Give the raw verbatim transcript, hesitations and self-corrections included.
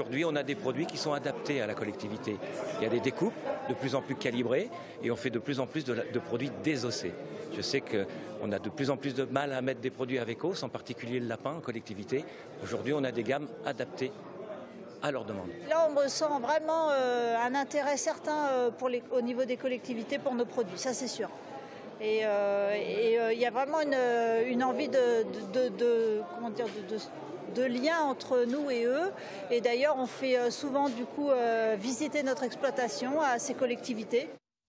aujourd'hui, on a des produits qui sont adaptés à la collectivité. Il y a des découpes de plus en plus calibrées et on fait de plus en plus de, la, de produits désossés. Je sais qu'on a de plus en plus de mal à mettre des produits avec os, en particulier le lapin en collectivité. Aujourd'hui, on a des gammes adaptées à leur demande. Là, on ressent vraiment euh, un intérêt certain euh, pour les, au niveau des collectivités pour nos produits, ça c'est sûr. Et il euh, euh, y a vraiment une, une envie de, de, de, de, comment dire, de, de, de lien entre nous et eux. Et d'ailleurs, on fait souvent du coup euh, visiter notre exploitation à ces collectivités.